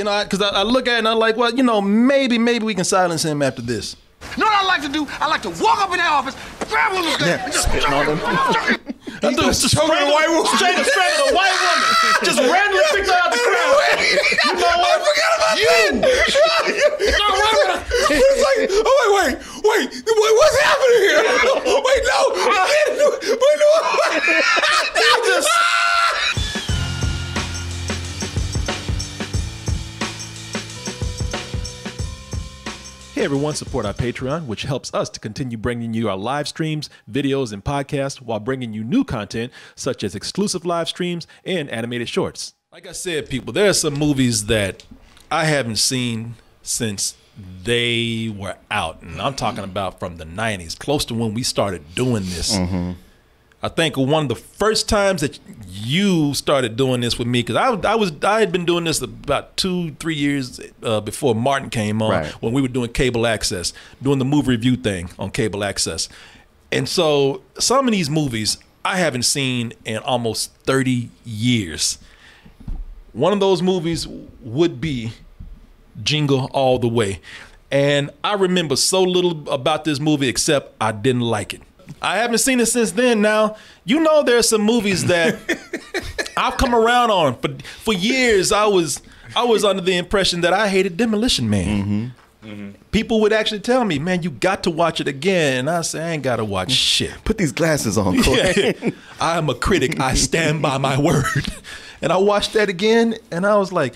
You know, because I look at it and I'm like, well, you know, maybe we can silence him after this. You know what I like to do? I like to walk up in that office, grab one of those guys, and just spit on him. That dude's just choking a white woman. Straight to strangle a white woman. Just randomly picked her out the crowd. You know what? I forgot about that. It's like, oh, wait. What's happening here? Wait, no. Wait, no. Hey everyone, support our Patreon, which helps us to continue bringing you our live streams, videos, and podcasts while bringing you new content such as exclusive live streams and animated shorts. Like I said, people, there are some movies that I haven't seen since they were out. And I'm talking about from the 90s, close to when we started doing this. Mm-hmm. I think one of the first times that you started doing this with me, because I had been doing this about 2-3 years before Martin came on, right, when we were doing cable access, doing the movie review thing on cable access. And so some of these movies I haven't seen in almost 30 years. One of those movies would be Jingle All the Way. And I remember so little about this movie except I didn't like it. I haven't seen it since then. Now, you know, there's some movies that I've come around on for years. I was under the impression that I hated Demolition Man. Mm-hmm. Mm-hmm. People would actually tell me, "Man, you got to watch it again." And I say, "I ain't got to watch shit. Put these glasses on, Corey." Yeah. I am a critic. I stand by my word. And I watched that again, and I was like,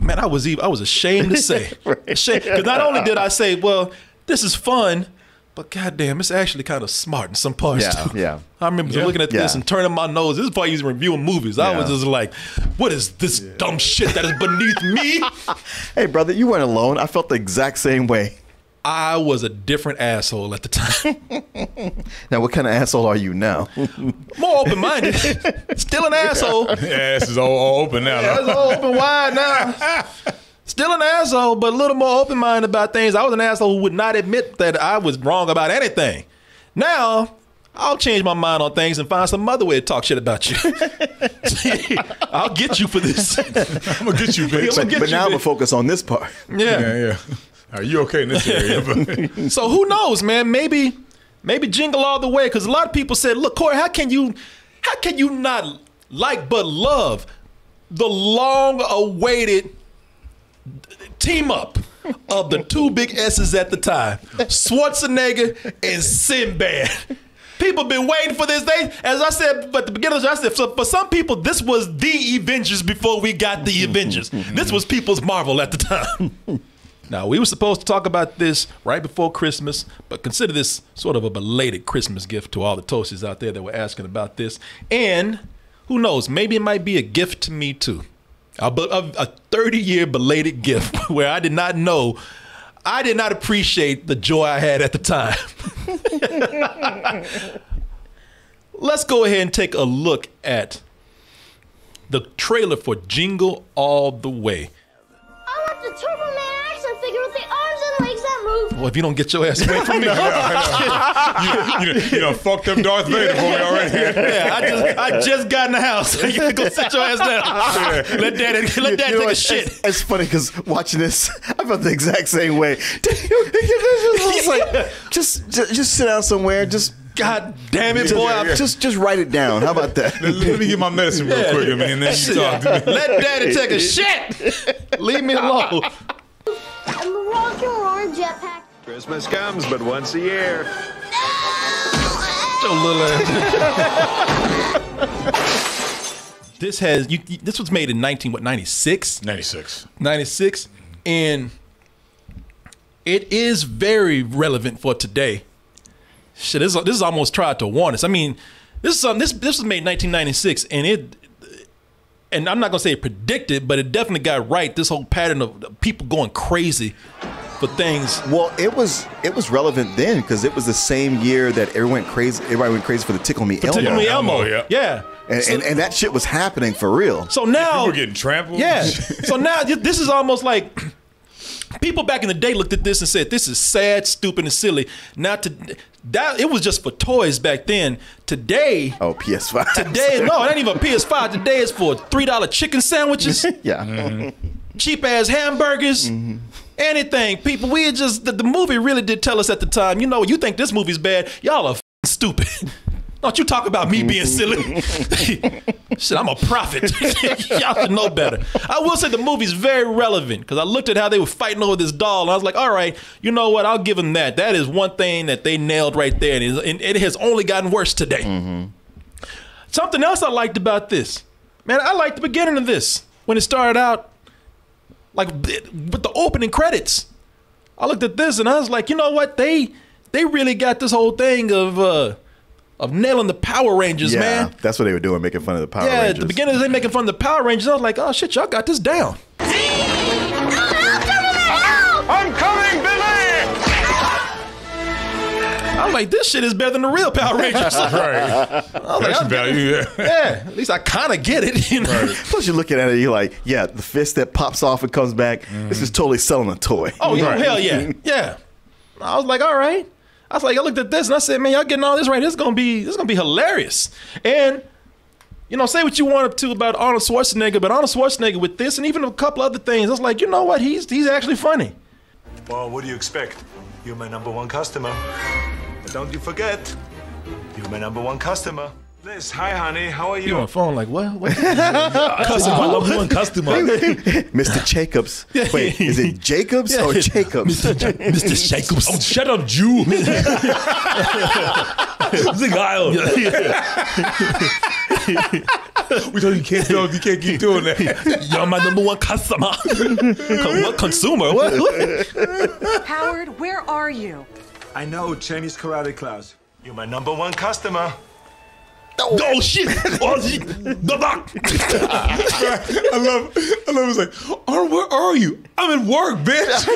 "Man, I was ashamed to say." Ashamed, because not only did I say, "Well, this is fun," but goddamn, it's actually kind of smart in some parts too. Yeah. I remember looking at this and turning my nose. This is probably using reviewing movies. I was just like, what is this dumb shit that is beneath me? Hey, brother, you weren't alone. I felt the exact same way. I was a different asshole at the time. Now, what kind of asshole are you now? More open-minded. Still an asshole. Yeah, this is all open now. Yeah, it's all open wide now. Still an asshole, but a little more open-minded about things. I was an asshole who would not admit that I was wrong about anything. Now, I'll change my mind on things and find some other way to talk shit about you. I'll get you for this. I'm going to get you, bitch. But now I'm going to focus on this part. Yeah. Are you okay in this area? So who knows, man? Maybe Jingle All the Way, because a lot of people said, look, Corey, how can you not like but love the long-awaited team up of the two big S's at the time, Schwarzenegger and Sinbad. People been waiting for this day. As I said at the beginning, I said, for some people, this was the Avengers before we got the Avengers. This was people's Marvel at the time. Now, we were supposed to talk about this right before Christmas, but consider this sort of a belated Christmas gift to all the Toasties out there that were asking about this. And who knows, maybe it might be a gift to me too. A 30-year belated gift where I did not appreciate the joy I had at the time. Let's go ahead and take a look at the trailer for Jingle All the Way. I like the Turbo Man action figure with the arms and legs that move. Well, if you don't get your ass away from me, you done fucked up Darth Vader for me already. Yeah, I just got in the house. You gotta go sit your ass down. Yeah. Let dad take a shit. It's funny because watching this, I felt the exact same way. I was like, just sit down somewhere. Just God damn it, boy! Just write it down. How about that? Let me get my medicine real quick, man. Then you talk to me. Let daddy take a shit. Leave me alone. I'm a rock and roll jetpack. Christmas comes but once a year. No! Little ass. This has this was made in 1996. 96, and it is very relevant for today. Shit, this is almost tried to warn us. I mean, this was made in 1996, and and I'm not gonna say it predicted, but it definitely got right this whole pattern of people going crazy for things. Well, it was relevant then because it was the same year that everybody went crazy for the Tickle Me Elmo. Tickle Me Elmo, yeah. And that shit was happening for real. So now people getting trampled. Yeah. So now this is almost like people back in the day looked at this and said, "This is sad, stupid, and silly." It was just for toys back then. Today, PS5. Today, no, it ain't even a PS5. Today is for $3 chicken sandwiches. Yeah. Mm-hmm. cheap ass hamburgers, anything. People, we just, the movie really did tell us at the time, you know, you think this movie's bad, y'all are stupid. Don't you talk about me being silly. Shit, I'm a prophet. Y'all should know better. I will say the movie's very relevant because I looked at how they were fighting over this doll and I was like, all right, you know what? I'll give them that. That is one thing that they nailed right there, and it has only gotten worse today. Something else I liked about this. Man, I liked the beginning of this when it started out like with the opening credits. I looked at this and I was like, you know what? They really got this whole thing of nailing the Power Rangers, man. That's what they were doing, making fun of the Power Rangers. Yeah, at the beginning, they making fun of the Power Rangers. I was like, oh, shit, y'all got this down. Help, Turbo Man, help! I'm coming, Billy! I was like, this shit is better than the real Power Rangers. Yeah, at least I kind of get it. You know? Plus, you're looking at it, you're like, yeah, the fist that pops off and comes back, this is totally selling a toy. Oh, yeah, hell yeah. I was like, all right. I was like, I looked at this and I said, man, y'all getting all this right. This is gonna be hilarious. And you know, say what you want to about Arnold Schwarzenegger, but Arnold Schwarzenegger with this and even a couple other things, I was like, you know what? He's actually funny. Well, what do you expect? You're my #1 customer. But don't you forget, you're my #1 customer. Liz, hi honey, how are you? You're on the phone like, what? My #1 customer. Mr. Jacobs. Wait, is it Jacobs or Jacobs? Mr. Jacobs. Oh, shut up, Jew. This guy. We told you you can't keep doing that. You're my #1 customer. What consumer? What? Howard, where are you? I know, Chinese karate class. You're my #1 customer. Oh shit! Oh shit! The doc. I love. It's like, oh, where are you? I'm at work, bitch.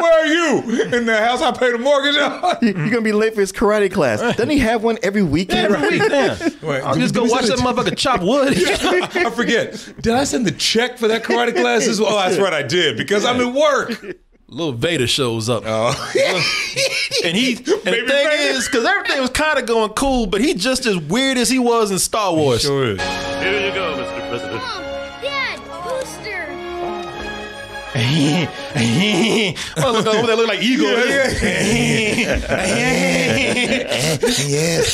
Where are you? In the house I pay the mortgage on. You're gonna be late for his karate class. Doesn't he have one every weekend? Wait, I'll just go watch that motherfucker chop wood. I forget. Did I send the check for that karate class? Oh, that's right, I did because I'm at work. Little Vader shows up, and the thing is, because everything was kind of going cool, but he just as weird as he was in Star Wars. He sure is. Here you go, Mr. President. Mom, Dad, Booster. Oh, look over there, look like Ego. Yes,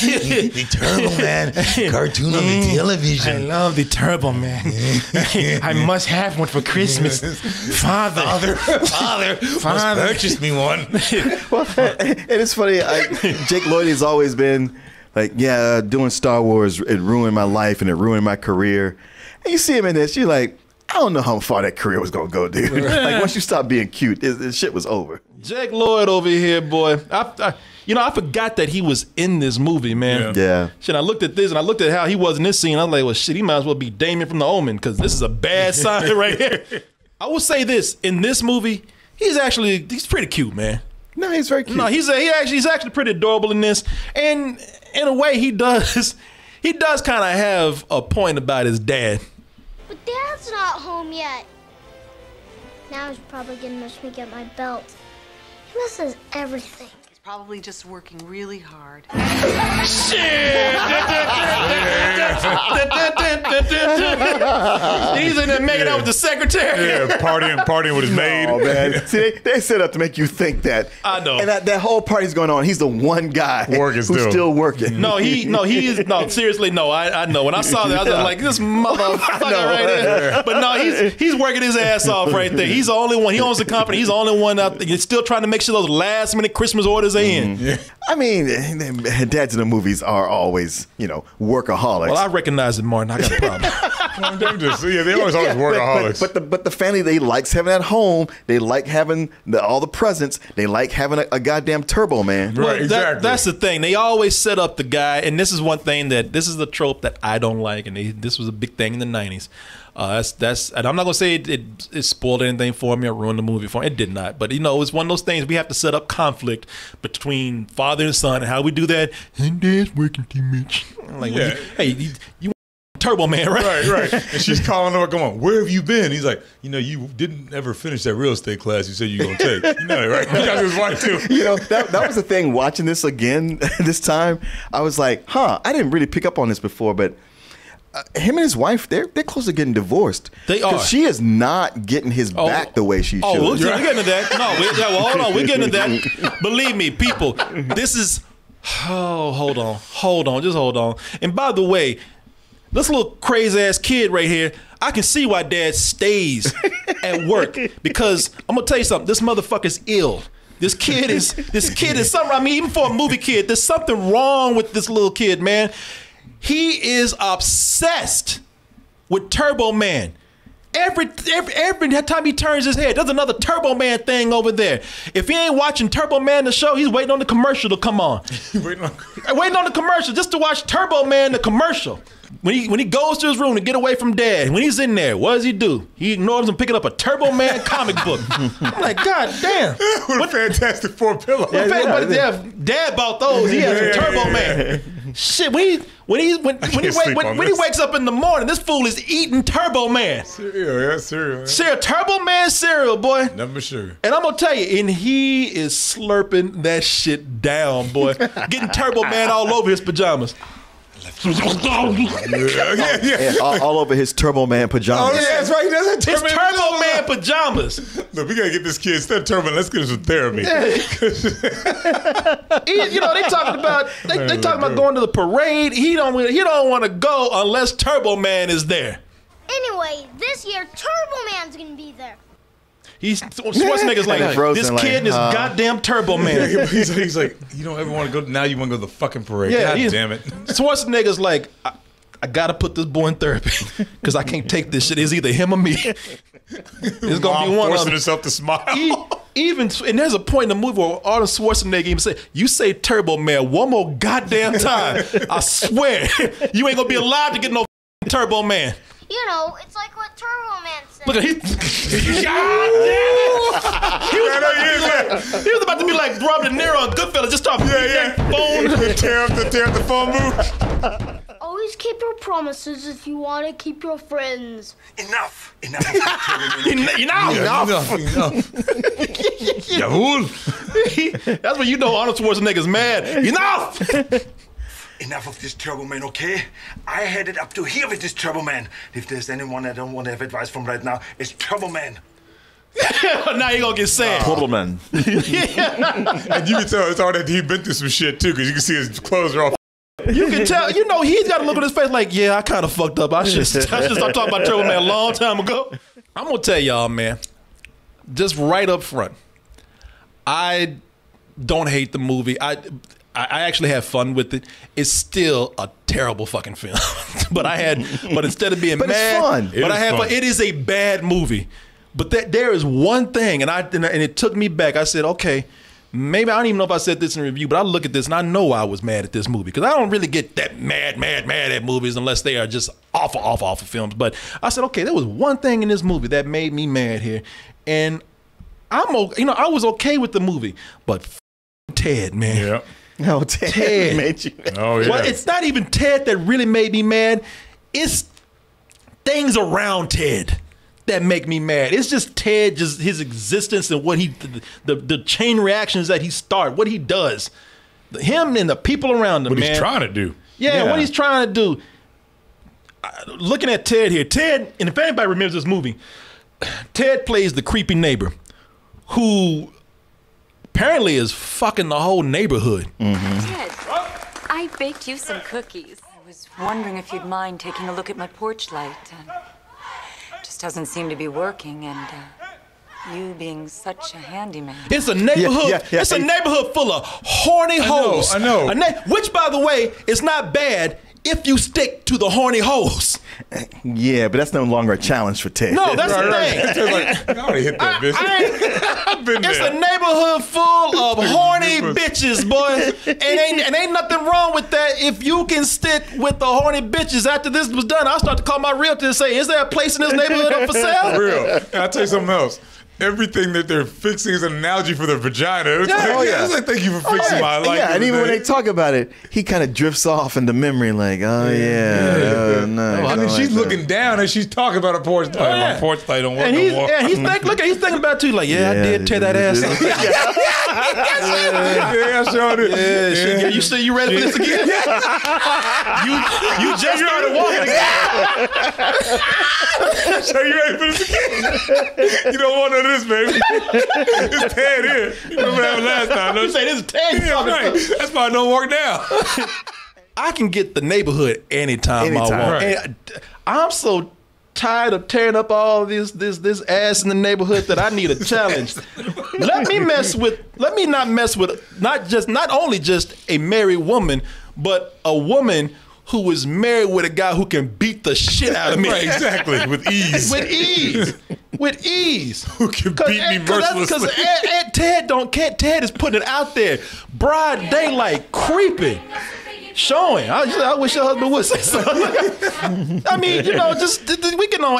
the Turbo Man cartoon on the television. I love the Turbo Man. I must have one for Christmas. Father purchased me one. Well, and it's funny. Jake Lloyd has always been like, yeah, doing Star Wars, it ruined my life and it ruined my career. And you see him in this, you're like, I don't know how far that career was gonna go, dude. Like once you stopped being cute, this shit was over. Jake Lloyd over here, boy. You know, I forgot that he was in this movie, man. Yeah. Shit, I looked at this and I looked at how he was in this scene. I was like, well, shit, he might as well be Damien from The Omen because this is a bad sign right here. I will say this: in this movie, he's pretty cute, man. No, he's very cute. No, he's actually pretty adorable in this, and in a way, he does kind of have a point about his dad. But Dad's not home yet. Now he's probably gonna miss me get my belt. He misses everything. He's probably just working really hard. Shit! He's in there making out with the secretary. Yeah, partying with his maid. Oh, man. See, they set up to make you think that. I know. And that whole party's going on. He's the one guy who's still working. No, seriously, I know. When I saw that, I was like, this motherfucker right there. But no, he's working his ass off right there. He's the only one. He owns the company. He's the only one out there. He's still trying to make sure those last minute Christmas orders are in. Yeah. I mean, dads in the movies are always, you know, workaholics. Well, I recognize it, Martin. I got a problem. They're always workaholics. But the family, they likes having at home. They like having all the presents. They like having a goddamn Turbo Man. Right, well, exactly. That's the thing. They always set up the guy, and this is one thing this is the trope that I don't like, and this was a big thing in the 90s. And I'm not gonna say it spoiled anything for me or ruined the movie for me. It did not, but you know, it's one of those things we have to set up conflict between father and son, and how we do that. And Dad's working too much. Like, yeah. you Turbo Man, right? Right. And she's calling over, come on, where have you been? He's like, you know, you didn't ever finish that real estate class you said you were gonna take. You know, right? You got his wife too. You know, that was the thing. Watching this again this time, I was like, huh, I didn't really pick up on this before, but him and his wife, they're close to getting divorced. They are. Because she is not getting his back the way she should. Oh, we're getting to that. No, well, hold on. We're getting to that. Believe me, people, this is... Oh, hold on. Hold on. Just hold on. And by the way, this little crazy-ass kid right here, I can see why Dad stays at work. Because I'm going to tell you something. This motherfucker's ill. This kid is something. I mean, even for a movie kid, there's something wrong with this little kid, man. He is obsessed with Turbo Man. Every time he turns his head, there's another Turbo Man thing over there. If he ain't watching Turbo Man the show, he's waiting on the commercial to come on. Waiting on the commercial just to watch Turbo Man the commercial. When he goes to his room to get away from Dad, when he's in there, what does he do? He ignores him picking up a Turbo Man comic book. I'm like, God damn. What a Fantastic Four pillow. Dad bought those. He has a Turbo Man. Shit, when he wakes up in the morning, this fool is eating Turbo Man. Cereal, Turbo Man cereal, boy. Nothing but sugar. And I'm gonna tell you, and he is slurping that shit down, boy. Getting Turbo Man all over his pajamas. All over his Turbo Man pajamas. Oh yeah, that's right. That's his Turbo Man pajamas. Look, we gotta get this kid instead of Turbo. Let's get him some therapy. You know, they talking about they talking about going to the parade. He don't want to go unless Turbo Man is there. Anyway, this year Turbo Man's gonna be there. Schwarzenegger's like, this kid and his goddamn Turbo Man. He's like, you don't ever want to go, now you want to go to the fucking parade. Yeah, God damn it. Schwarzenegger's like, I got to put this boy in therapy because I can't take this shit. It's either him or me. It's going to be one of them. Forcing himself to smile. And there's a point in the movie where Arnold Schwarzenegger even said, you say Turbo Man one more goddamn time, I swear, you ain't going to be alive to get no Turbo Man. You know, it's like what Turbo Man said. Look at him. He was about to be like Robert De Niro on Goodfellas. Just stop. Phone. tear up the phone booth. Always keep your promises if you want to keep your friends. Enough. Enough. Enough. That's when you know Arnold Schwarzenegger's mad. Enough. Enough of this Turbo Man, okay? I had it up to here with this Turbo Man. If there's anyone I don't want to have advice from right now, it's Turbo Man. Now you're going to get sad. Turbo Man. And you can tell it's all that he's been through some shit, too, because you can see his clothes are all You can tell, you know, he's got a look on his face like, yeah, I kind of fucked up. I should start talking about Turbo Man a long time ago. I'm going to tell y'all, man, just right up front, I don't hate the movie. I actually had fun with it. It's still a terrible fucking film, but instead of being mad, it's fun. It is a bad movie. But there is one thing, and it took me back. I said, okay, maybe I don't even know if I said this in review, but I look at this and I know I was mad at this movie because I don't really get that mad at movies unless they are just awful films. But I said, okay, there was one thing in this movie that made me mad here, and I was okay with the movie, but Ted, man. Yeah. No, Ted made you mad. Oh, yeah. Well, it's not even Ted that really made me mad. It's things around Ted that make me mad. It's just Ted, just his existence and what the chain reactions that he starts, what he does. Him and the people around him, what he's trying to do. Yeah, what he's trying to do. Looking at Ted here. Ted, and if anybody remembers this movie, Ted plays the creepy neighbor who... apparently is fucking the whole neighborhood. Ted, I baked you some cookies. I was wondering if you'd mind taking a look at my porch light. It just doesn't seem to be working, and you being such a handyman. It's a neighborhood. It's a neighborhood full of horny hoes. I know. Which, by the way, is not bad if you stick to the horny hoes. Yeah, but that's no longer a challenge for Ted. No, that's the thing. Like, I already hit that bitch. I've been there. It's a neighborhood full of horny bitches, boy. And ain't nothing wrong with that if you can stick with the horny bitches. After this was done, I'll start to call my realtor and say, is there a place in this neighborhood up for sale? For real. And I'll tell you something else. everything that they're fixing is an analogy for their vagina. It's it's like, thank you for fixing my life. Yeah, and even when they talk about it, he kind of drifts off into memory, like, I mean, she's looking down and she's talking about a porch light. My porch light don't work anymore. Yeah, he's thinking, look, he's thinking about it too, like, I did tear that ass up. I showed it. Yeah, you say you ready for this again? You just started walking again. So you ready for this again? You don't want none of this, baby. It's Ted here. You remember that last time? You say this is Ted. Yeah, right. That's why I don't walk down. I can get the neighborhood anytime I want. Right. I'm so tired of tearing up all this ass in the neighborhood that I need a challenge. Let me not mess with not only just a married woman, but a woman who is married with a guy who can beat the shit out of me. Right, exactly. With ease. With ease. With ease. Who can beat me mercilessly. Because Ted Ted is putting it out there. Broad daylight, creeping. Showing. I wish your husband would say something. I mean, you know, just we can on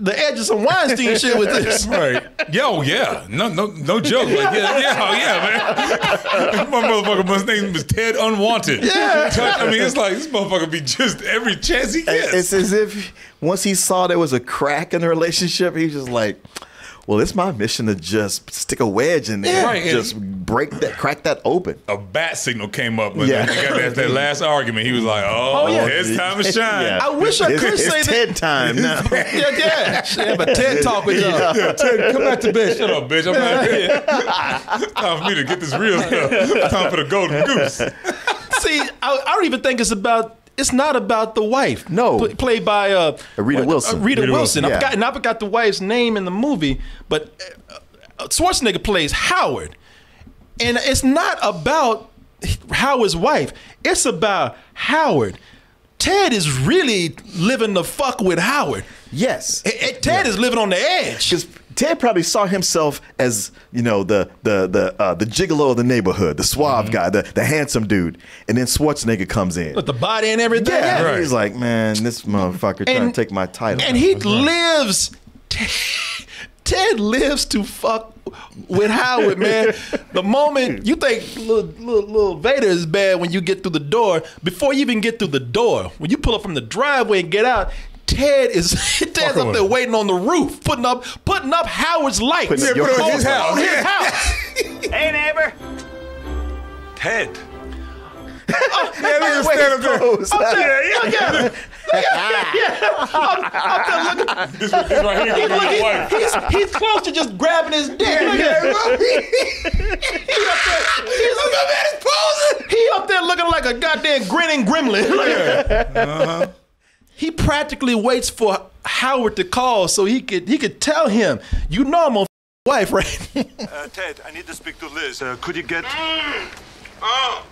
the edge of some Weinstein shit with this. Right. Yo, yeah. No joke. Like, yeah, man. My motherfucker, his name was Ted Unwanted. Yeah. I mean, it's like this motherfucker be just every chance he gets. It's as if once he saw there was a crack in the relationship, he was just like, well, it's my mission to just stick a wedge in there, and just crack that open. A bat signal came up when they got that last argument. He was like, it's time to shine. Yeah. I wish I could say that. It's TED time now. Yeah, but TED talk with y'all. Yeah, TED, come back to bed. Shut up, bitch. I'm out here. It's time for me to get this real stuff. It's time for the golden goose. See, I don't even think it's about... It's not about the wife. No. Played by... Rita Wilson. Rita Wilson. Yeah. I forgot the wife's name in the movie, but Schwarzenegger plays Howard. And it's not about Howard's wife. It's about Howard. Ted is really living the fuck with Howard. Yes. Ted is living on the edge. Because Ted probably saw himself as, you know, the gigolo of the neighborhood, the suave guy, the handsome dude, and then Schwarzenegger comes in with the body and everything. Yeah, right. He's like, man, this motherfucker trying to take my title. And he lives. Ted lives to fuck with Howard, man. The moment you think little Vader is bad when you get through the door, before you even get through the door, when you pull up from the driveway and get out. Ted's up there waiting on the roof, putting up Howard's lights. Putting up his house. Hey, neighbor. Ted. He's close to just grabbing his dick. He up there looking like a goddamn grinning gremlin. He practically waits for Howard to call so he could tell him, you know I'm a wife, right? Ted, I need to speak to Liz. Could you get... Oh,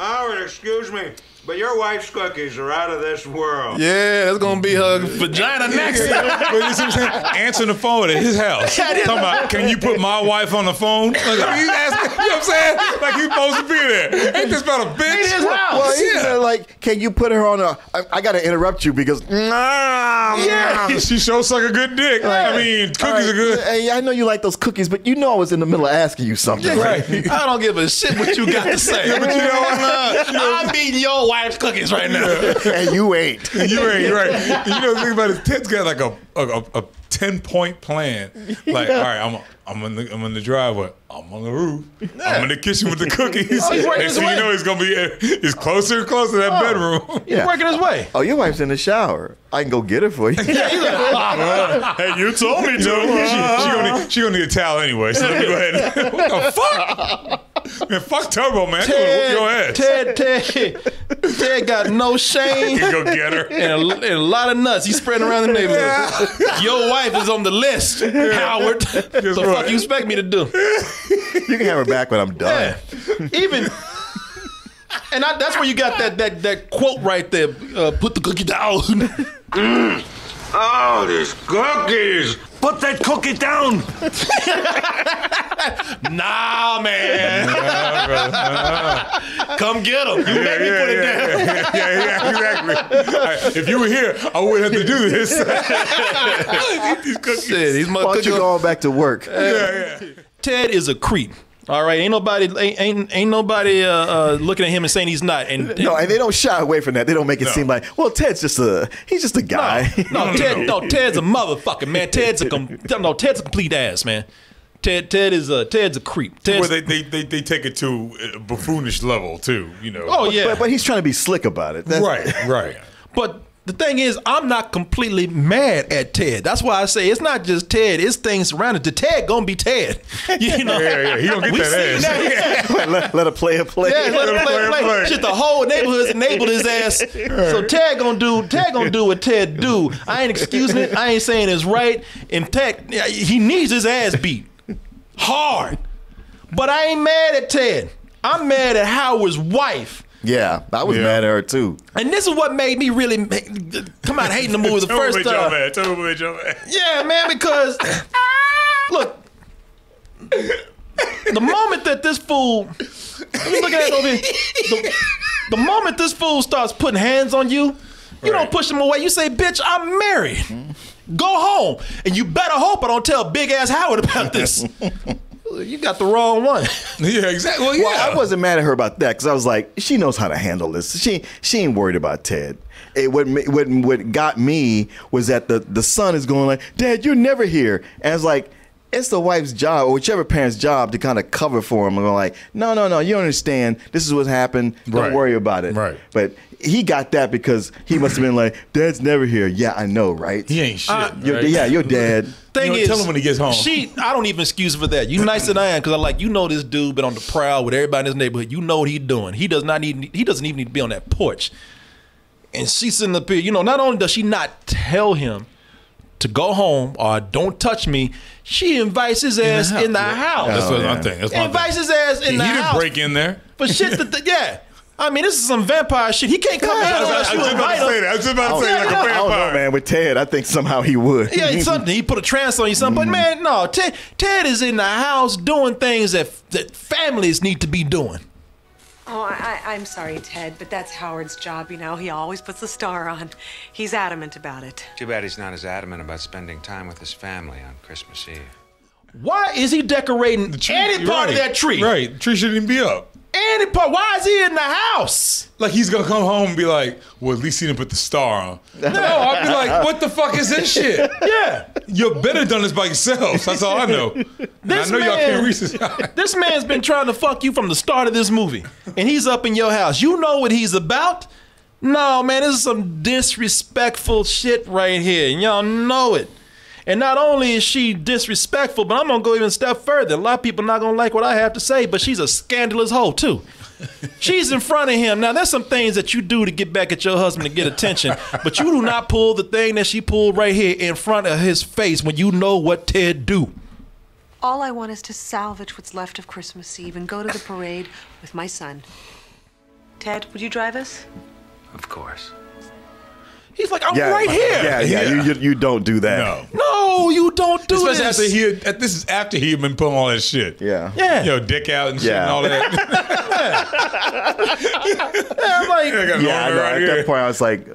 Howard, excuse me, but your wife's cookies are out of this world. Yeah, that's going to be her vagina next. Answering the phone at his house. Talking about, can you put my wife on the phone? Like, he's asking, you know what I'm saying? Like, he's supposed to be there. Ain't this about a bitch? Ain't his house. Well, he's like, can you put her on a... I got to interrupt you because... She shows like a good dick. I mean, cookies are good. Hey, I know you like those cookies, but you know I was in the middle of asking you something. Right. I don't give a shit what you got to say. But you know what? I'm eating your wife's cookies right now. And you ain't. Right. You know the thing about it, Ted's got like a 10-point plan. Like, all right, I'm in the driveway. I'm on the roof. I'm in the kitchen with the cookies. You know he's going to be closer and closer to that bedroom. He's working his way. Oh, your wife's in the shower. I can go get it for you. Hey, you told me to. She going to need a towel anyway, so let me go ahead. What the fuck? Man, fuck Turbo Man. Ted, your ass. Ted got no shame. You go get her. And a lot of nuts. He's spreading around the neighborhood. Yeah. Your wife is on the list, Howard. The fuck you expect me to do? You can have her back when I'm done. Yeah. That's where you got that quote right there. Put the cookie down. Oh, these cookies. Put that cookie down! Nah, man. Nah, come get him. You made me put it down. Yeah, exactly. Right, if you were here, I wouldn't have to do this. Eat these cookies. Shit, these mother cookies. Why don't you go back to work? Yeah. Ted is a creep. All right, ain't nobody looking at him and saying he's not. And they don't shy away from that. They don't make it seem like, well, Ted's just a guy. No, Ted's a motherfucker, man. Ted's a complete ass, man. Ted's a creep. Well, they take it to a buffoonish level too, you know. Oh yeah, but he's trying to be slick about it. That's right. But the thing is, I'm not completely mad at Ted. That's why I say it's not just Ted. It's things surrounding it. Ted gonna be Ted. You know? Yeah. He gonna get that ass. Let a player play. Yeah, let a player play. Shit, the whole neighborhood's enabled his ass. So Ted gonna do what Ted do. I ain't excusing it. I ain't saying it's right. In fact, he needs his ass beat hard. But I ain't mad at Ted. I'm mad at Howard's wife. Yeah, I was mad at her too. And this is what made me really come out hating the movie the first time. Totally mad. Yeah, man, because look, the moment that this fool, I'm looking at it over here, the moment this fool starts putting hands on you, you don't push him away. You say, "Bitch, I'm married. Go home, and you better hope I don't tell big ass Howard about this." You got the wrong one. Yeah, exactly. Well, I wasn't mad at her about that because I was like, she knows how to handle this. She ain't worried about Ted. What got me was that the son is going like, "Dad, you're never here," and it's like, it's the wife's job or whichever parent's job to kind of cover for him and go like, no, you don't understand. This is what happened. Don't worry about it. Right. But he got that because he must have been like, "Dad's never here." Yeah, I know, right? He ain't shit. Your dad. Thing is, tell him when he gets home. I don't even excuse for that. You nicer than I am because I this dude been on the prowl with everybody in his neighborhood. You know what he's doing. He doesn't even need to be on that porch. And she's sitting up here. You know, not only does she not tell him to go home or "don't touch me," she invites his ass in the house. That's what I think. Invites his ass in the house. He didn't break in there. But shit, I mean, this is some vampire shit. He can't come out unless you invite him. I was just about to say that. Like a vampire. I don't know, man. With Ted, I think somehow he would. Yeah, something. He put a trance on you, something. But man, no. Ted is in the house doing things that families need to be doing. Oh, I'm sorry, Ted, but that's Howard's job, you know. He always puts the star on. He's adamant about it. Too bad he's not as adamant about spending time with his family on Christmas Eve. Why is he decorating the tree, any part of that tree? Right, the tree shouldn't even be up. Any part, why is he in the house? Like he's gonna come home and be like, "Well, at least he didn't put the star on." No, I'd be like, "What the fuck is this shit?" Yeah. You better done this by yourselves. That's all I know. Y'all can't reach this guy. This man's been trying to fuck you from the start of this movie. And he's up in your house. You know what he's about? No, man, this is some disrespectful shit right here. And y'all know it. And not only is she disrespectful, but I'm going to go even a step further. A lot of people are not going to like what I have to say, but she's a scandalous hoe, too. She's in front of him. Now, there's some things that you do to get back at your husband to get attention, but you do not pull the thing that she pulled right here in front of his face when you know what Ted do. All I want is to salvage what's left of Christmas Eve and go to the parade with my son. Ted, would you drive us? Of course. He's like, I'm right here. Yeah. You don't do that. No, you don't do this. This is after he had been putting all that shit. Yeah. You know, dick out and shit and all that. At that point, I was like,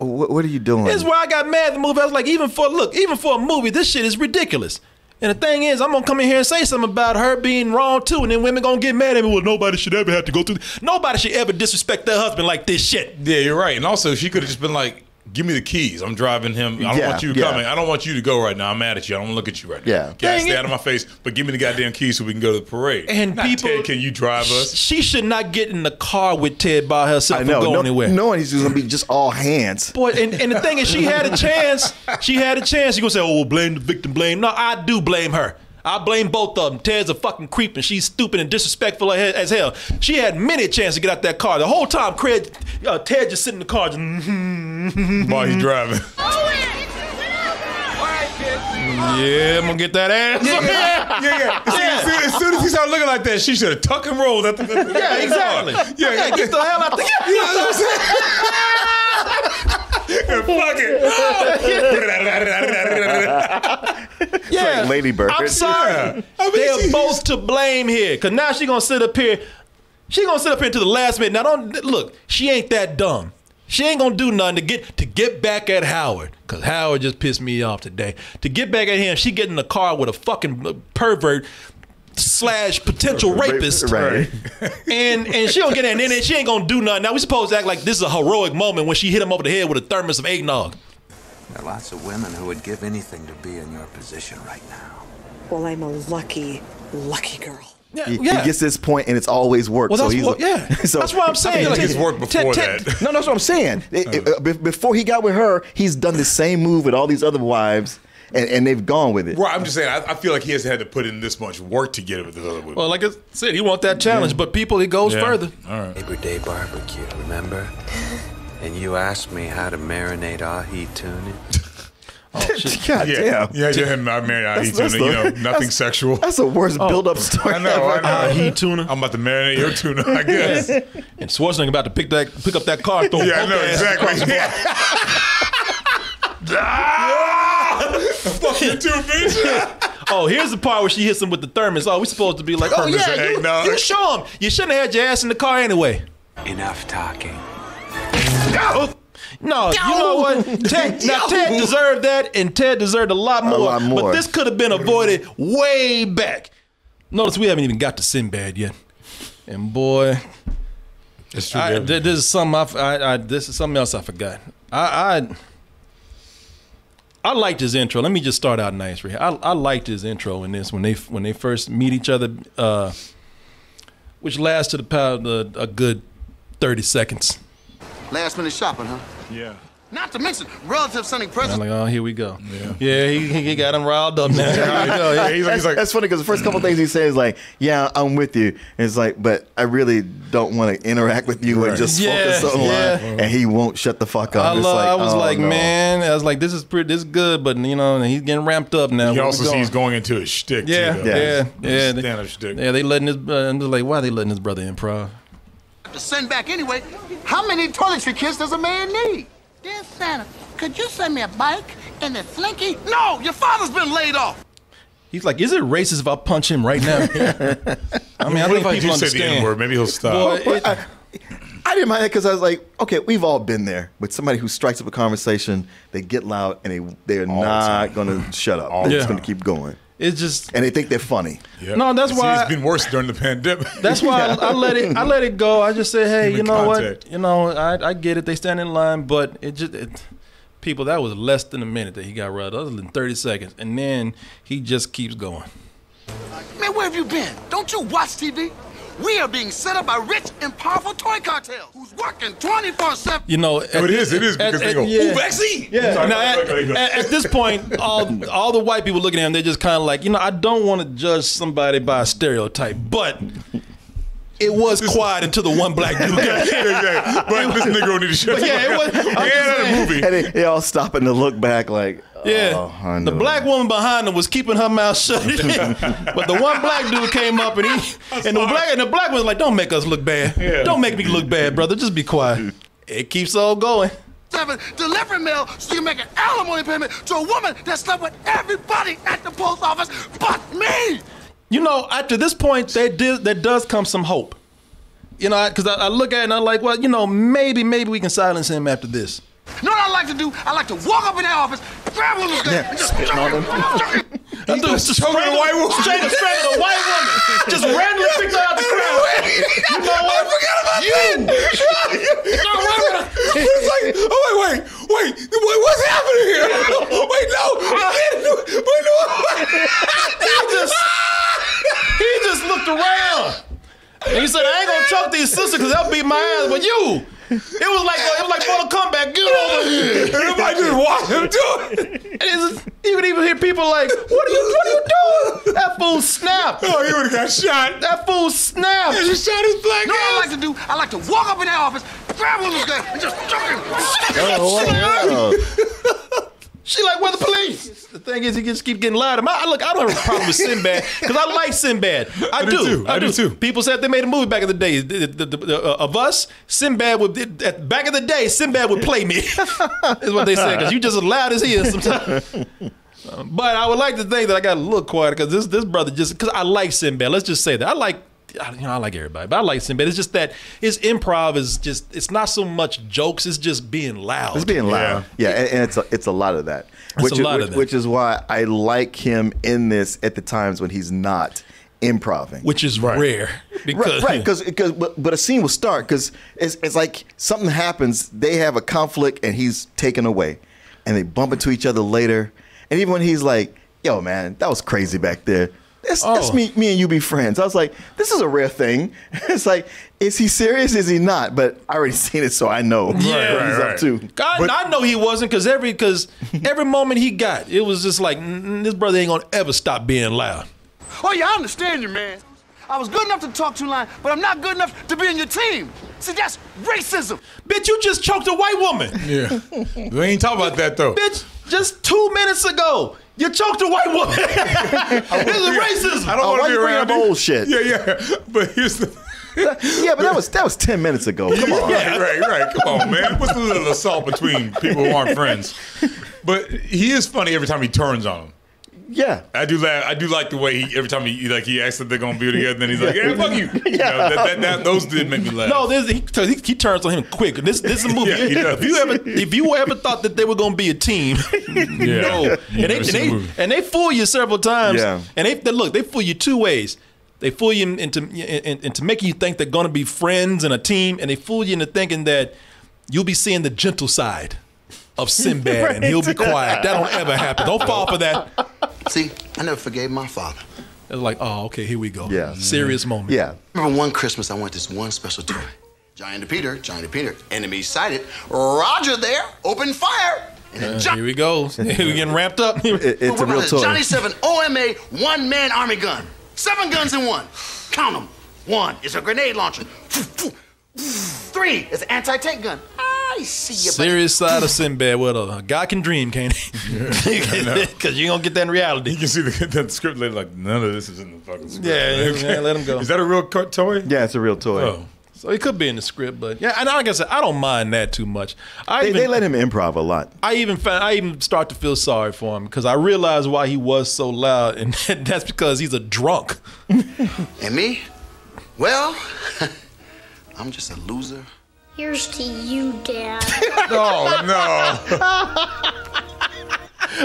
what are you doing? This is why I got mad at the movie. I was like, even for a movie, this shit is ridiculous. And the thing is, I'm going to come in here and say something about her being wrong, too, and then women going to get mad at me. Well, nobody should ever have to go through this. Nobody should ever disrespect their husband like this shit. Yeah, you're right. And also, she could have just been like, "Give me the keys. I'm driving him. I don't want you coming. I don't want you to go right now. I'm mad at you. I don't look at you right now. Stay out of my face, but give me the goddamn keys so we can go to the parade." And not people, "Ted, can you drive us?" She should not get in the car with Ted by herself and go anywhere. Knowing he's going to be just all hands. Boy, and the thing is, she had a chance. She had a chance. You're going to say, "Oh, well, blame the victim, blame." No, I do blame her. I blame both of them. Ted's a fucking creep and she's stupid and disrespectful as hell. She had many chances to get out that car. The whole time, Ted just sitting in the car just while he's driving. Yeah, I'm gonna get that ass. As soon as he started looking like that, she should have tuck and rolled. Exactly. Get the hell out the. You know what I'm saying? Fuck it. Yeah, like Lady Bird. I'm sorry. Yeah. I mean, they're both to blame here. Cause now she gonna sit up here. She gonna sit up here to the last minute. Now don't look. She ain't that dumb. She ain't gonna do nothing to get back at Howard, cause Howard just pissed me off today. To get back at him, she get in the car with a fucking pervert slash potential rapist, right? And she don't get in it. She ain't gonna do nothing. Now we supposed to act like this is a heroic moment when she hit him over the head with a thermos of eggnog. There are lots of women who would give anything to be in your position right now. Well, I'm a lucky girl. Yeah, he gets this point, and it's always worked. Well, so he's so that's what I'm saying. I feel like it's worked before that. No, that's what I'm saying. Before he got with her, he's done the same move with all these other wives, and they've gone with it. Right, I'm just saying, I feel like he hasn't had to put in this much work to get it with the other women. Well, like I said, he wants that challenge, but people, it goes further. All right. Labor Day barbecue, remember? And you asked me how to marinate ahi tuna. Oh, shit. God damn. Yeah, and I marinate ahi tuna. You know, nothing sexual. That's the worst build-up story. I know. Ahi tuna. I'm about to marinate your tuna, I guess. And Schwarzenegger about to pick up that car. Throw I know exactly. Yeah. Fuck you too, bitch. Oh, here's the part where she hits him with the thermos. Oh, we supposed to be like, oh yeah, you show him. You shouldn't have had your ass in the car anyway. Enough talking. Oh. No, you know what? Ted deserved that, and Ted deserved a lot more. But this could have been avoided way back. Notice we haven't even got to Sinbad yet, and boy, it's true. This is something else I forgot. I liked his intro. Let me just start out nice right here. I liked his intro in this when they first meet each other, which lasted about a good 30 seconds. Last minute shopping, huh? Yeah. Not to mention relatives sending presents. I'm like, oh, here we go. Yeah, he got him riled up now. That's funny because the first couple things he says, like, yeah, I'm with you. And it's like, but I really don't want to interact with you and just focus on life. And he won't shut the fuck up. I was like, this is pretty, this is good, but you know, he's getting ramped up now. You also see he's going into his shtick. Yeah, stand-up shtick. Yeah, they letting his. I'm just like, why are they letting his brother improv? To send back anyway. How many toiletry kits does a man need? Dear Santa, could you send me a bike and a Slinky? No, your father's been laid off. He's like, is it racist if I punch him right now? I mean, I don't know if people understand. The N-word. Maybe he'll stop. Boy, I didn't mind that because I was like, okay, we've all been there with somebody who strikes up a conversation, they get loud, and they're not going to shut up. They're just going to keep going. It's just, and they think they're funny. Yep. No, that's why it's been worse during the pandemic. That's why I let it go. I just said, hey, human you know contact. What? You know, I get it. They stand in line, but people, that was less than a minute that he got riled up, other than 30 seconds, and then he just keeps going. Man, where have you been? Don't you watch TV? We are being set up by rich and powerful toy cartels who's working 24/7. You know, it is because they go, ooh, vaccine. Yeah. Sorry, at this point, all the white people looking at him, they're just kind of like, you know, I don't want to judge somebody by a stereotype, but it was quiet until the one black dude got here. But this nigga need to shut up. Yeah, it was. Yeah, movie. And they all stopping to look back like. Yeah, oh, the black woman behind him was keeping her mouth shut, but the one black dude came up and the black one was like, "Don't make us look bad. Yeah. Don't make me look bad, brother. Just be quiet." It keeps on going. Delivering mail, so you make an alimony payment to a woman that slept with everybody at the post office but me. You know, after this point, there does come some hope. You know, because I look at it and I'm like, well, you know, maybe we can silence him after this. You know what I like to do? I like to walk up in that office, grab one of those guys, and just spit on them. Just choking a white woman. Straight to a white woman. Just randomly picked out the crowd. You know what? I forgot about you. It's like, oh, wait, what's happening here? Wait, no. Wait, no. He just looked around. And he said, I ain't going to choke these sisters because they'll beat my ass, but you. It was like for the comeback, get over here. Everybody just watched him do it. And just, you could even hear people like, what are you doing? That fool snapped. Oh, he would have got shot. That fool snapped. He just shot his black ass. No, I like to do, I like to walk up in that office, grab one of those guys, and just chuck him. She like, where the police? The thing is, he just keep getting lied to. Look, I don't have a problem with Sinbad because I like Sinbad. I do too. People said they made a movie back in the day of us. Sinbad would, back in the day, Sinbad would play me. Is what they said, because you just as loud as he is sometimes. But I would like to think that I got to look quiet because this brother just, because I like Sinbad. Let's just say that I like. You know, I like everybody, but I like Sinbad. It's just that his improv is just, it's not so much jokes, it's just being loud. It's being loud. Yeah, and it's a lot of that. Which is why I like him in this at the times when he's not improving. Which is rare. Because, right, because but a scene will start because it's like something happens, they have a conflict and he's taken away. And they bump into each other later. And even when he's like, yo man, that was crazy back there. That's me and you be friends. I was like, this is a rare thing. It's like, is he serious? Is he not? But I already seen it, so I know. Yeah, right, he's up to. God, but I know he wasn't because every moment he got, it was just like, this brother ain't gonna ever stop being loud. Oh yeah, I understand you, man. I was good enough to talk to line, but I'm not good enough to be in your team. See, that's racism. Bitch, you just choked a white woman. Yeah, we ain't talking about that though. Bitch, just 2 minutes ago. You choked a white woman. This is racism. I don't want to be around bullshit. Yeah, yeah. But here's the yeah, but that was 10 minutes ago. Come on. Yeah, right. Come on, man. What's the little assault between people who aren't friends? But he is funny every time he turns on them. Yeah, I do like the way he, every time he acts that they're gonna be together, and then he's like, "Hey, fuck you!" Yeah, you know, those did make me laugh. No, he turns on him quick. This is a movie. Yeah, if you ever thought that they were gonna be a team, yeah. No, and they fool you several times. Yeah. And they fool you two ways. They fool you into making you think they're gonna be friends and a team, and they fool you into thinking that you'll be seeing the gentle side of Sinbad, right. And he'll be quiet. That don't ever happen. Don't fall for that. See, I never forgave my father. They're like, oh, okay, here we go. Yeah. Serious moment. Yeah. I remember one Christmas, I wanted this one special toy. Giant Peter, enemy sighted. Roger there, open fire. And then here we go. We're getting ramped up. It's a real toy. Johnny 7 OMA one-man army gun. 7 guns in one. Count them. 1 is a grenade launcher. 3 is an anti-tank gun. I see you, serious buddy. Side of Sinbad. What a guy can dream, can't he? Because you don't get that in reality. You can see the script later, like, none of this is in the fucking script. Yeah, right? Okay. Let him go. Is that a real toy? Yeah, it's a real toy. Oh. So it could be in the script, but yeah, and like I said, I don't mind that too much. They let him improv a lot. I even start to feel sorry for him because I realized why he was so loud, and that's because he's a drunk. And me? Well, I'm just a loser. Here's to you, Dad. Oh, no.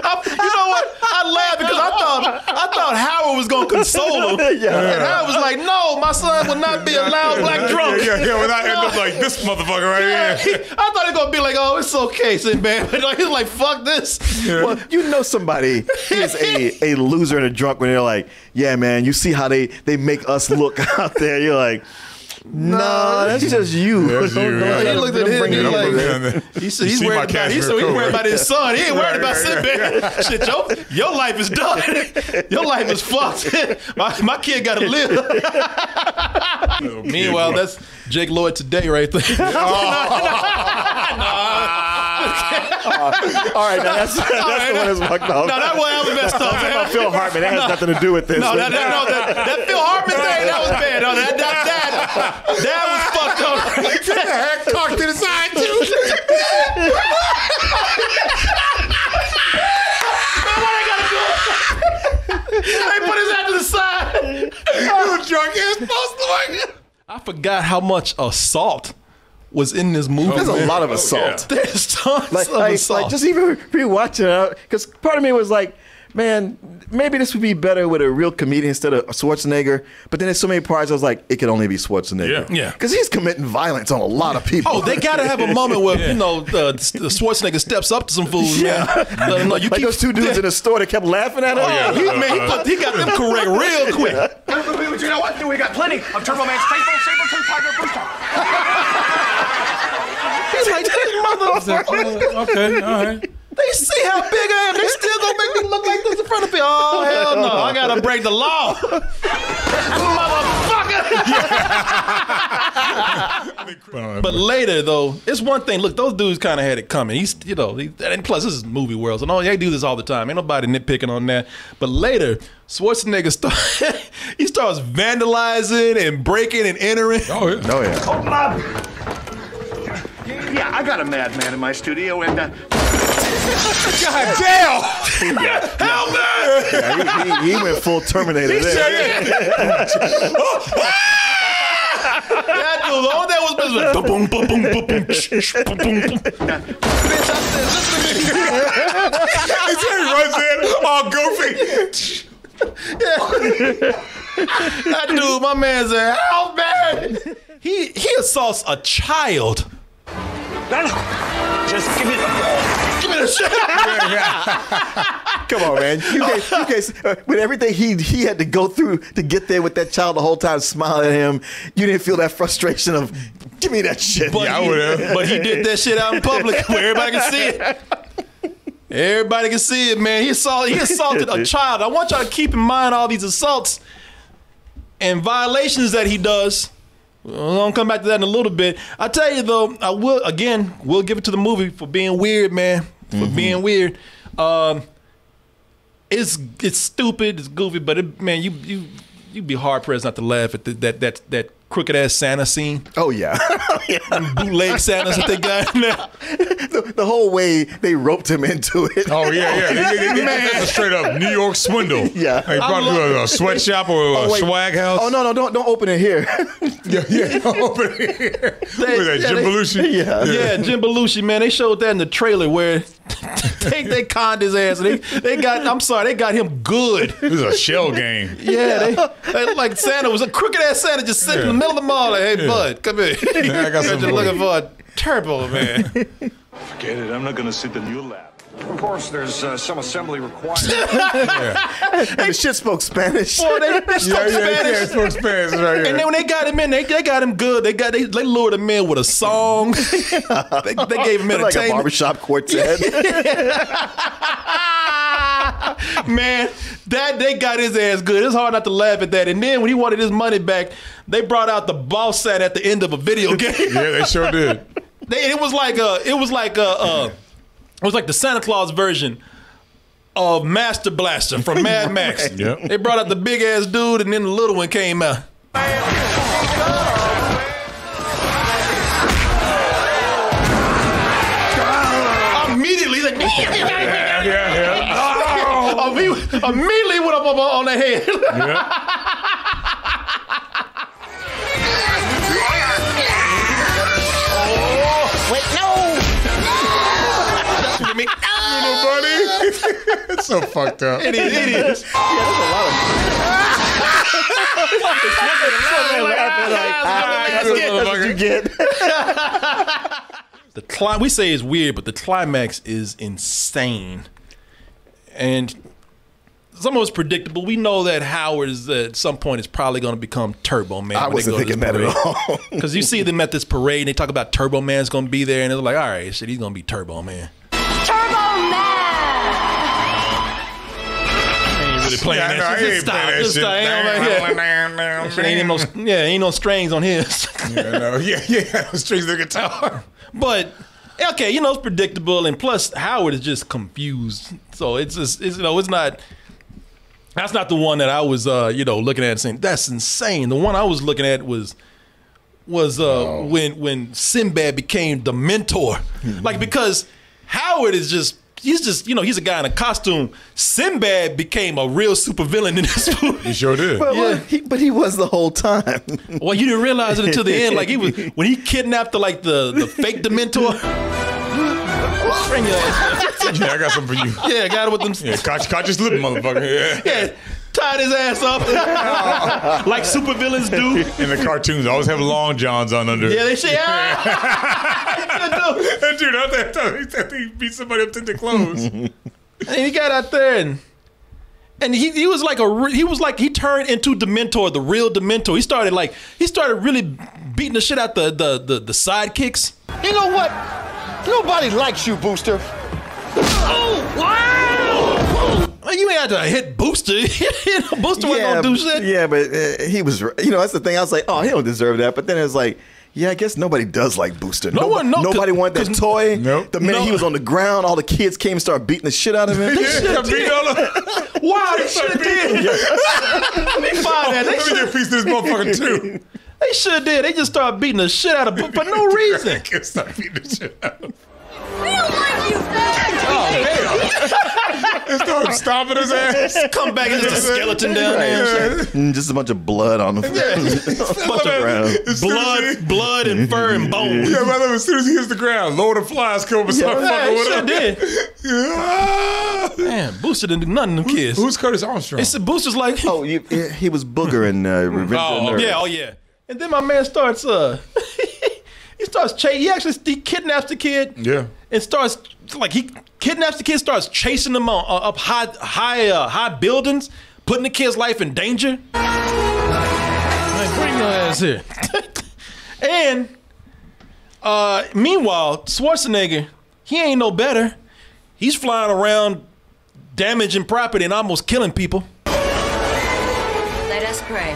You know what? I laughed because I thought Howard was going to console him. Yeah. And I was like, no, my son will not be a loud black drunk. Yeah, when I end up like, this motherfucker right here. I thought he was going to be like, oh, it's okay, Sinbad. But like, he's like, fuck this. Yeah. Well, you know somebody is a loser and a drunk when they're like, yeah, man, you see how they make us look out there. You're like... No, that's just you. That's you. He looked at him like, he said he's worried about his son. He ain't worried about Sinbad. Shit, your life is done. Your life is fucked. My kid got to live. Meanwhile, that's Jake Lloyd today right there. All right, now that's the one that's fucked up. No, that one I was messed up. That's about Phil Hartman. That has nothing to do with this. No, that Phil Hartman thing, that was bad. No, that was fucked up. What the heck? Talk to the side, too. What I gotta do? They put his head to the side. You drunk ass post-boy. I forgot how much assault was in this movie. There's a lot of assault. Yeah. There's tons of assault. Like, just even rewatching it, because part of me was like, man, maybe this would be better with a real comedian instead of Schwarzenegger. But then there's so many parts I was like, it could only be Schwarzenegger. Yeah, because he's committing violence on a lot of people. Oh, they gotta have a moment where you know the Schwarzenegger steps up to some fools. Yeah, man. No, like those two dudes in the store that kept laughing at him. Oh, yeah. He got them correct real quick. Yeah. You know what? We got plenty of Turbo Man's faithful saber-tooth tiger booster. He's like this motherfucker. Okay, all right. They see how big I am. They still gonna make me look like this in front of me. Oh, hell no. I gotta break the law. Motherfucker. But later, though, it's one thing. Look, those dudes kind of had it coming. He's, you know, and plus this is movie world, so no, they do this all the time. Ain't nobody nitpicking on that. But later, Schwarzenegger starts vandalizing and breaking and entering. Oh yeah. Oh yeah. Oh my. Yeah, I got a madman in my studio, and. God damn! Yeah. Help me! Yeah, he went full Terminator. He there. That dude, all that was like, boom, boom, boom, boom, boom, boom, boom, boom. Bitch, I said, listen to me. He said he runs in, all goofy. Yeah. That dude, my man said, help me! He assaults a child. No, no. Just give me the shit. Come on, man. You guys, with everything he had to go through to get there with that child the whole time smiling at him, you didn't feel that frustration of, give me that shit. But, yeah, but he did that shit out in public where everybody can see it. Everybody can see it, man. He assaulted a child. I want y'all to keep in mind all these assaults and violations that he does. I'll come back to that in a little bit. I tell you though, I will again. We'll give it to the movie for being weird, man. For being weird. It's stupid, it's goofy, but it, man, you'd be hard pressed not to laugh at that crooked ass Santa scene. Oh yeah, and bootleg Santas that they got in there. The whole way they roped him into it. Oh yeah, yeah. That's a straight up New York swindle. Yeah, they brought him to a sweatshop or a swag house. Oh no, don't open it here. yeah, don't open it here. Jim Belushi. Yeah, Jim Belushi, man. They showed that in the trailer where they conned his ass. And they got him good. This is a shell game. Yeah, they like Santa was a crooked ass Santa just sitting in the middle of the mall. Like, hey, bud, come here. I got something. You're looking for a Turbo Man. Forget it. I'm not gonna sit in your lap. Of course, there's some assembly required. And the shit spoke Spanish. Boy, they spoke Spanish. Yeah, spoke Spanish right here. And then when they got him in, they got him good. They lured him in with a song. they gave him entertainment. Like a barbershop quartet. Man, they got his ass good. It's hard not to laugh at that. And then when he wanted his money back, they brought out the boss sat at the end of a video game. Yeah, they sure did. It was like the Santa Claus version of Master Blaster from Mad Max. Yep. They brought out the big ass dude, and then the little one came out. Immediately, like, immediately went up on the head. Yeah. It's so fucked up. It is. Yeah, there's a lot of. We say it's weird, but the climax is insane, and some of it's predictable. We know that Howard is at some point is probably going to become Turbo Man. I wasn't thinking that at all, because you see them at this parade and they talk about Turbo Man's going to be there, and it's like, all right, shit, he's going to be Turbo Man. Ain't no strings on his. Strings the guitar. But okay, you know, it's predictable, and plus Howard is just confused. So it's just, it's, you know, it's not. That's not the one that I was you know, looking at and saying that's insane. The one I was looking at was when Sinbad became the mentor, like, because Howard is just. He's just, you know, he's a guy in a costume. Sinbad became a real supervillain in this movie. He sure did. But he was the whole time. Well, you didn't realize it until the end. Like, he was, when he kidnapped the fake Dementor. Yeah, I got something for you. Yeah, I got it with them. Yeah, caught your slip, motherfucker. Yeah. Tied his ass up like supervillains do. In the cartoons, they always have long johns on under. Yeah, they say, that dude out there, he said he beat somebody up to their clothes. And he got out there, and he turned into Dementor, the real Dementor. He started really beating the shit out the sidekicks. You know what? Nobody likes you, Booster. Oh wow! Like, you ain't had to hit Booster. Booster wasn't going to do shit. Yeah, but he was, you know, that's the thing. I was like, oh, he don't deserve that. But then it's like, yeah, I guess nobody does like Booster. Nobody wanted that toy. Nope. The minute he was on the ground, all the kids came and started beating the shit out of him. They should have did. Let me find that. Let me just piece this motherfucker too. They should did. They just started beating the shit out of him for no reason. We don't like you guys. Oh, hell. Start stomping his ass. Come back and just a skeleton down there. Just a bunch of blood on the floor. Yeah. Bunch of ground. Blood and fur and bones. Yeah, brother, as soon as he hits the ground, Lord of Flies come up and start fucking with him. Yeah, did. Man, Booster didn't do nothing to them kids. Who's Curtis Armstrong? It's Booster's like... Oh, he was Booger in Revenge of the Nerds. Yeah, oh yeah. And then my man starts... He starts chasing. He kidnaps the kid. Yeah. And starts starts chasing them on, up high buildings, putting the kid's life in danger. Like, bring your ass here. And meanwhile, Schwarzenegger, he ain't no better. He's flying around, damaging property and almost killing people. Let us pray.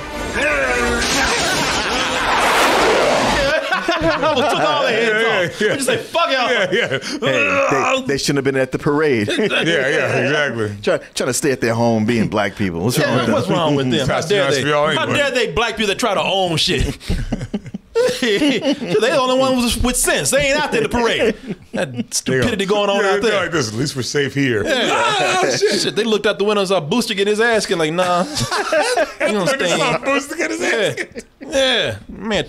I was took all the heads off. Just say, fuck y'all. Hey, they shouldn't have been at the parade. Exactly. Trying to stay at their home being black people. What's wrong with them? What's wrong with them? How dare they black people that try to own shit? They're the only ones with sense. They ain't out there to parade. That stupidity going on out there. Like this, at least we're safe here. Yeah. Shit, they looked out the window and saw Booster get his ass kicked. Like, nah. You know what I'm Booster get his ass kicked. Yeah. Man,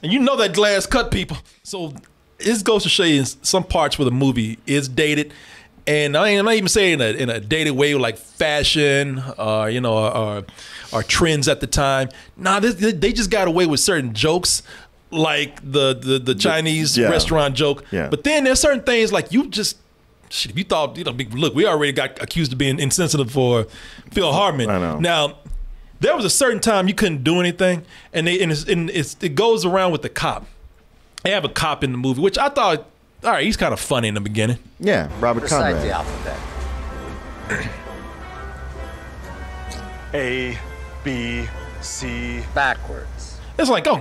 and you know that glass cut people. So this goes to show you some parts where the movie is dated. And I'm not even saying that in a dated way, like fashion, you know, or trends at the time. Nah, they just got away with certain jokes, like the Chinese restaurant joke. Yeah. But then there's certain things like you just... Shit, if you thought, you know, look, we already got accused of being insensitive for Phil Hartman. I know. Now... There was a certain time you couldn't do anything, and it goes around with the cop. They have a cop in the movie, which I thought, all right, he's kind of funny in the beginning. Yeah, Robert Conrad. Recite the alphabet. A, B, C. Backwards. It's like, oh,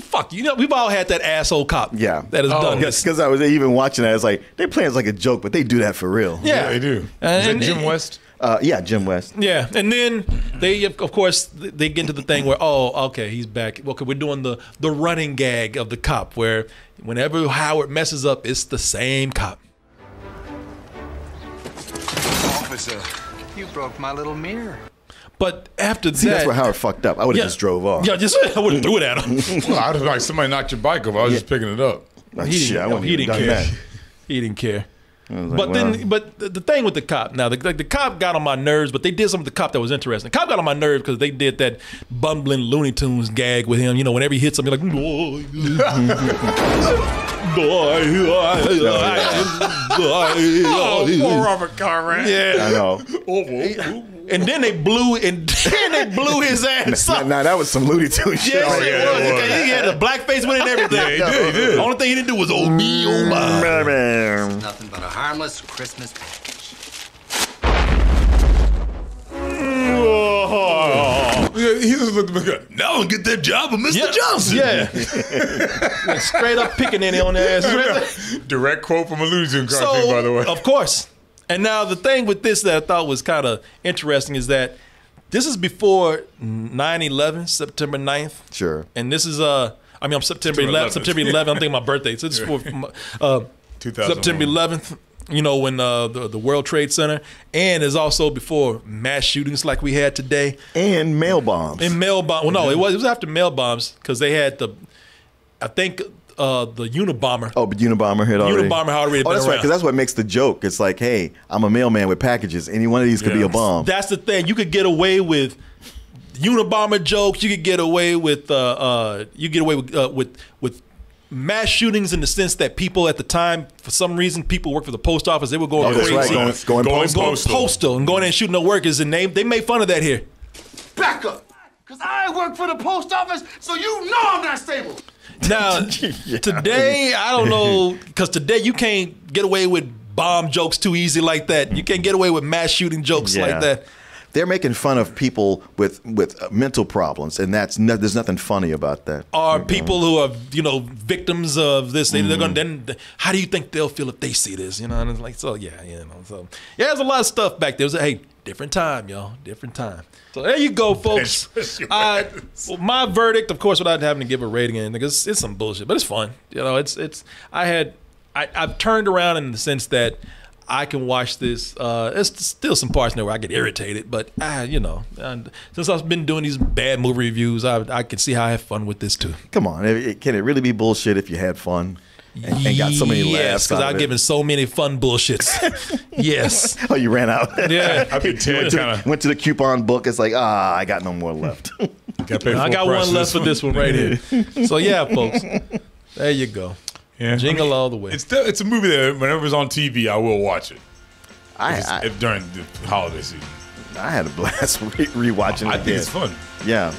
fuck you. You know, we've all had that asshole cop. Yeah, that is done. Because I was even watching that. It's like they play it like a joke, but they do that for real. Yeah, they do. Is that Jim West? Yeah, Jim West. Yeah, and then they, of course, they get into the thing where, oh, okay, he's back. Okay, we're doing the running gag of the cop where whenever Howard messes up, it's the same cop. Officer, you broke my little mirror. But after that, that's where Howard fucked up. I would have just drove off. Yeah, I would have threw it at him. Well, I was like, somebody knocked your bike over. I was just picking it up. Like, he didn't care. He didn't care. Like, but the thing with the cop now, the cop got on my nerves, but they did something with the cop that was interesting. The cop got on my nerves because they did that bumbling Looney Tunes gag with him. You know, whenever he hits something, like, oh, poor Robert Conrad. Yeah, I know. And then they blew his ass up. Nah, that was some Looney Tunes shit. Yes, it was. He had a black face with it and everything. Yeah, he did. The only thing he didn't do was oh me, oh my. It's nothing but a harmless Christmas package. Oh. He just looked at me. Now I'll get that job of Mr. Johnson. Yeah. Like straight up picking any on their ass. No. Direct quote from a Looney Tunes cartoon, by the way. Of course. And now the thing with this that I thought was kind of interesting is that this is before 9/11, September 9th. Sure. And this is, I mean, I'm September 11th. I'm thinking my birthday. So this is for September 11th, you know, when the World Trade Center. And it's also before mass shootings like we had today. And mail bombs. And mail bombs. Well, no, it was after mail bombs because they had the, I think... the Unabomber. Oh, but Unabomber had already. Unabomber had already been around. Oh, that's right, because that's what makes the joke. It's like, hey, I'm a mailman with packages. Any one of these could be a bomb. That's the thing. You could get away with Unabomber jokes. You could get away with with mass shootings in the sense that people at the time, for some reason, people worked for the post office. They were going crazy, going postal, and going in and shooting the workers. And they made fun of that here. Back up, because I work for the post office, so you know I'm not stable. Now, today, I don't know, because today you can't get away with bomb jokes too easy like that. You can't get away with mass shooting jokes like that. They're making fun of people with mental problems, and that's there's nothing funny about that. Are people who are, you know, victims of this? They're gonna then how do you think they'll feel if they see this? You know, and it's like so there's a lot of stuff back there. It was like, hey, different time, y'all, different time. So there you go, folks. Well, my verdict, of course, without having to give a rating or anything, it's some bullshit, but it's fun. You know, I've turned around in the sense that I can watch this. There's still some parts now where I get irritated, but you know, since I've been doing these bad movie reviews, I can see how I have fun with this too. Come on, can it really be bullshit if you had fun and got so many laughs? Because I've given so many fun bullshits. Yes. Oh, you ran out. Yeah, I went to the coupon book. It's like I got no more left. I got one left for this one right here. So yeah, folks, there you go. Yeah. Jingle all the way. It's a movie that whenever it's on TV, I will watch it. During the holiday season. I had a blast rewatching it. I think it's fun. Yeah.